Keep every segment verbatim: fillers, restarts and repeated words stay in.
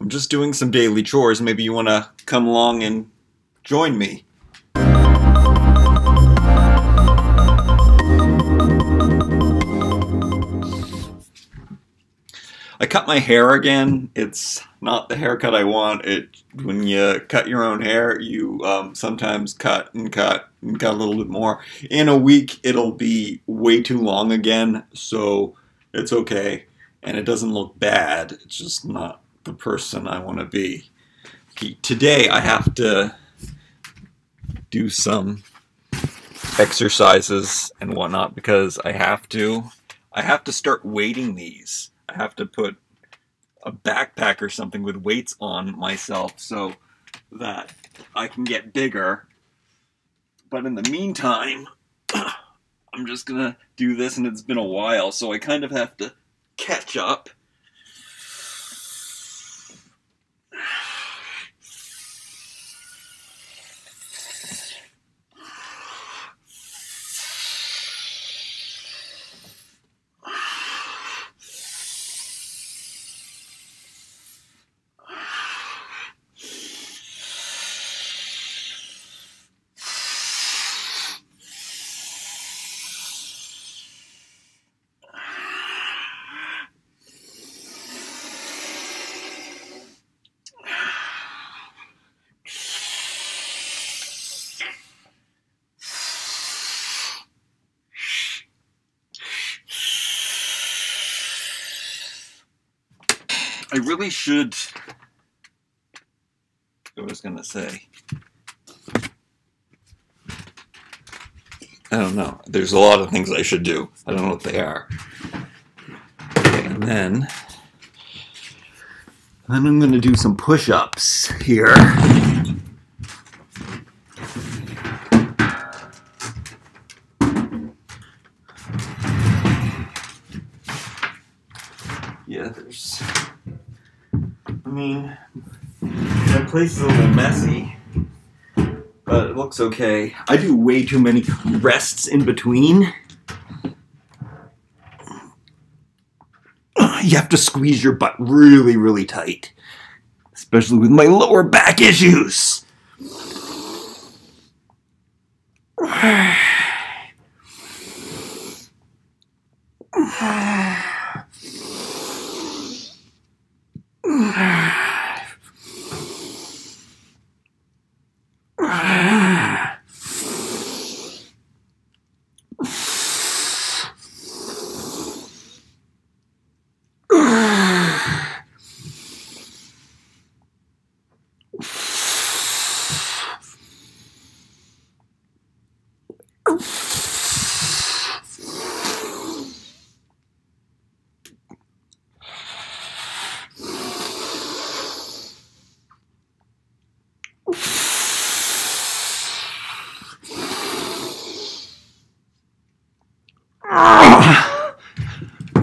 I'm just doing some daily chores. Maybe you want to come along and join me. I cut my hair again. It's not the haircut I want. It when you cut your own hair, you um, sometimes cut and cut and cut a little bit more. In a week, it'll be way too long again, so it's okay. And it doesn't look bad. It's just not the person I want to be. Today, I have to do some exercises and whatnot because I have to. I have to start weighting these. I have to put a backpack or something with weights on myself so that I can get bigger. But in the meantime, I'm just gonna do this, and it's been a while, so I kind of have to catch up. I really should, I was gonna say, I don't know, there's a lot of things I should do, I don't know what they are. Okay, and then, then I'm gonna do some push-ups here. Yeah, there's... I mean, that place is a little messy, but it looks okay. I do way too many rests in between. You have to squeeze your butt really, really tight, especially with my lower back issues.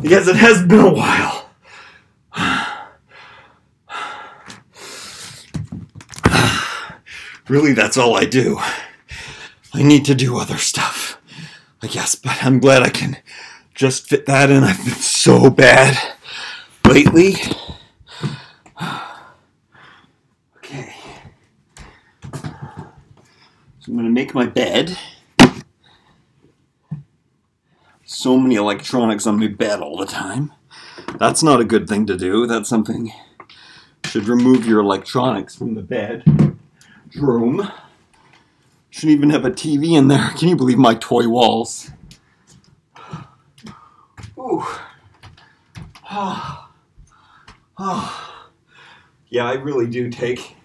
Yes, it has been a while. Really, that's all I do. I need to do other stuff, I guess, but I'm glad I can just fit that in. I've been so bad lately. Okay. So I'm gonna make my bed. So many electronics on my bed all the time. That's not a good thing to do. That's something should remove your electronics from the bedroom. Shouldn't even have a T V in there. Can you believe my toy walls? Ooh. Oh. Oh. Yeah, I really do take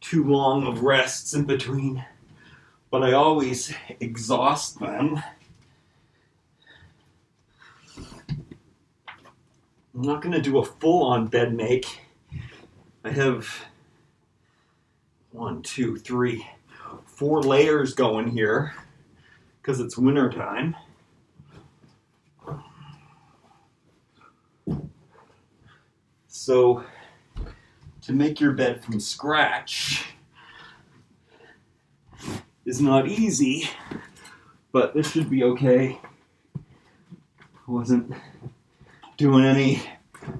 too long of rests in between, but I always exhaust them. I'm not going to do a full-on bed make. I have one, two, three, four layers going here because it's winter time. So to make your bed from scratch is not easy, but this should be okay. I wasn't doing any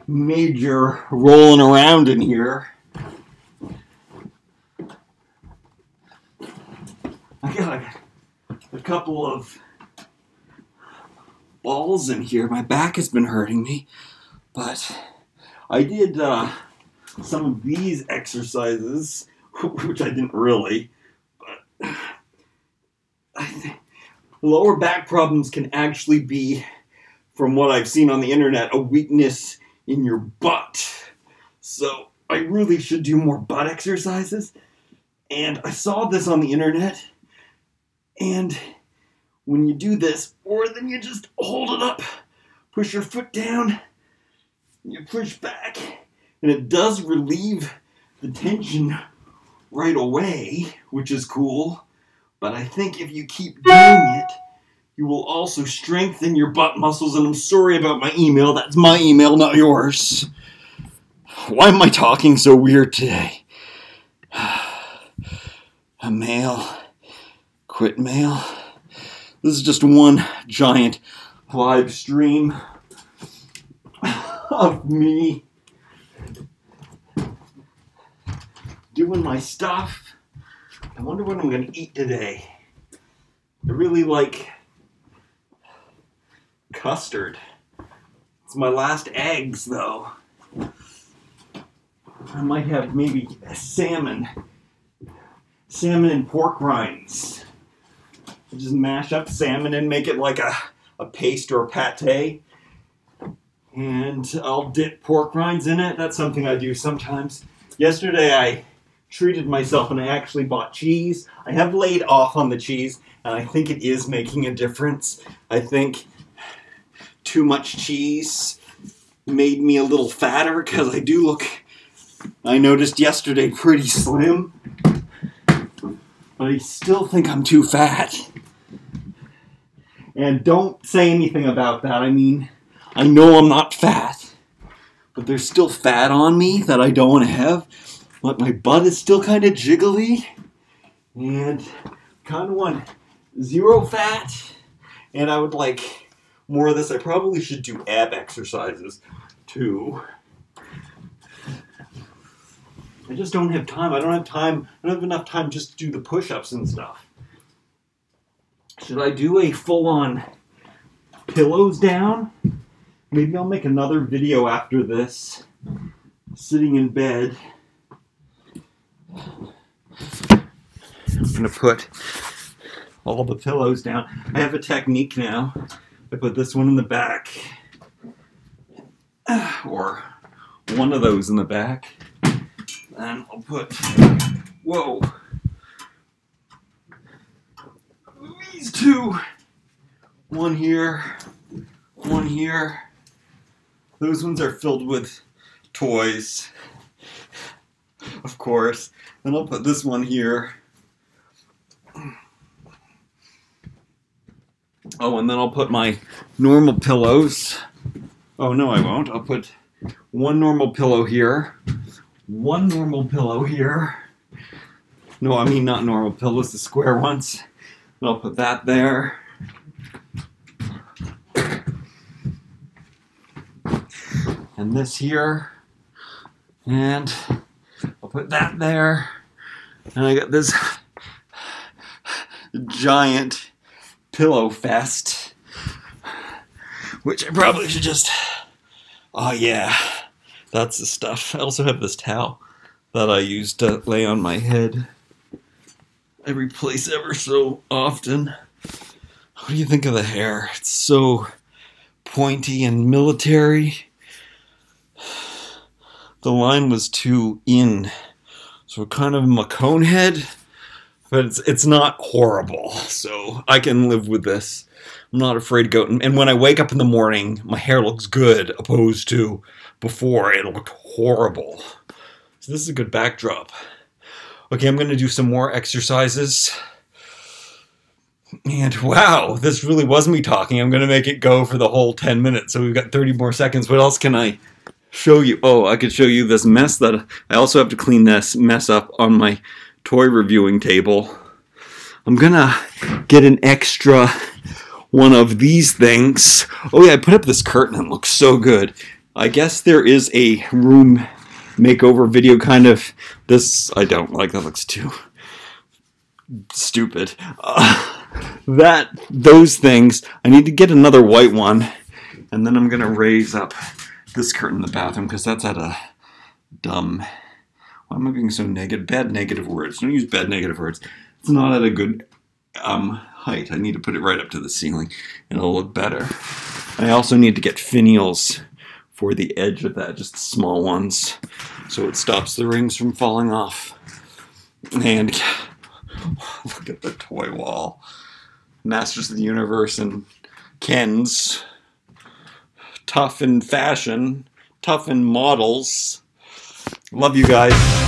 major rolling around in here. I got a, a couple of balls in here. My back has been hurting me, but I did uh, some of these exercises, which I didn't really, but I think lower back problems can actually be, from what I've seen on the internet, a weakness in your butt. So I really should do more butt exercises. And I saw this on the internet. And when you do this, or then you just hold it up, push your foot down, you push back, and it does relieve the tension right away, which is cool. But I think if you keep doing it, you will also strengthen your butt muscles. And I'm sorry about my email. That's my email, not yours. Why am I talking so weird today? A male, quit male. This is just one giant live stream of me doing my stuff. I wonder what I'm gonna eat today. I really like custard. It's my last eggs, though. I might have maybe salmon. Salmon and pork rinds. I just mash up salmon and make it like a, a paste or a pate. And I'll dip pork rinds in it. That's something I do sometimes. Yesterday I treated myself and I actually bought cheese. I have laid off on the cheese and I think it is making a difference. I think too much cheese made me a little fatter, because I do look, I noticed yesterday, pretty slim. But I still think I'm too fat. And don't say anything about that. I mean, I know I'm not fat, but there's still fat on me that I don't want to have. But my butt is still kind of jiggly. And kind of want zero fat. And I would like more of this. I probably should do ab exercises too. I just don't have time. I don't have time. I don't have enough time just to do the push-ups and stuff. Should I do a full-on pillows down? Maybe I'll make another video after this, sitting in bed. I'm gonna put all the pillows down. I have a technique now. I put this one in the back, or one of those in the back, and I'll put, whoa, these two, one here, one here. Those ones are filled with toys, of course, and I'll put this one here. Oh, and then I'll put my normal pillows. Oh, no, I won't. I'll put one normal pillow here. One normal pillow here. No, I mean not normal pillows, the square ones. And I'll put that there. And this here. And I'll put that there. And I got this giant pillow fest, which I probably should just, oh yeah, that's the stuff. I also have this towel that I use to lay on my head. I replace ever so often. What do you think of the hair? It's so pointy and military. The line was too in, so kind of a cone head. But it's, it's not horrible, so I can live with this. I'm not afraid to go. And when I wake up in the morning, my hair looks good, opposed to before it looked horrible. So this is a good backdrop. Okay, I'm going to do some more exercises. And wow, this really was me talking. I'm going to make it go for the whole ten minutes, so we've got thirty more seconds. What else can I show you? Oh, I could show you this mess that I also have to clean this mess up on my toy reviewing table. I'm gonna get an extra one of these things. Oh yeah, I put up this curtain. It looks so good. I guess there is a room makeover video kind of this. I don't like that, looks too stupid. Uh, that those things. I need to get another white one, and then I'm gonna raise up this curtain in the bathroom because that's at a dumb. Why am I being so negative? Bad negative words. Don't use bad negative words. It's not at a good um, height. I need to put it right up to the ceiling, and it'll look better. I also need to get finials for the edge of that, just small ones, so it stops the rings from falling off. And look at the toy wall. Masters of the Universe and Ken's. Tough in fashion. Tough in models. Love you guys.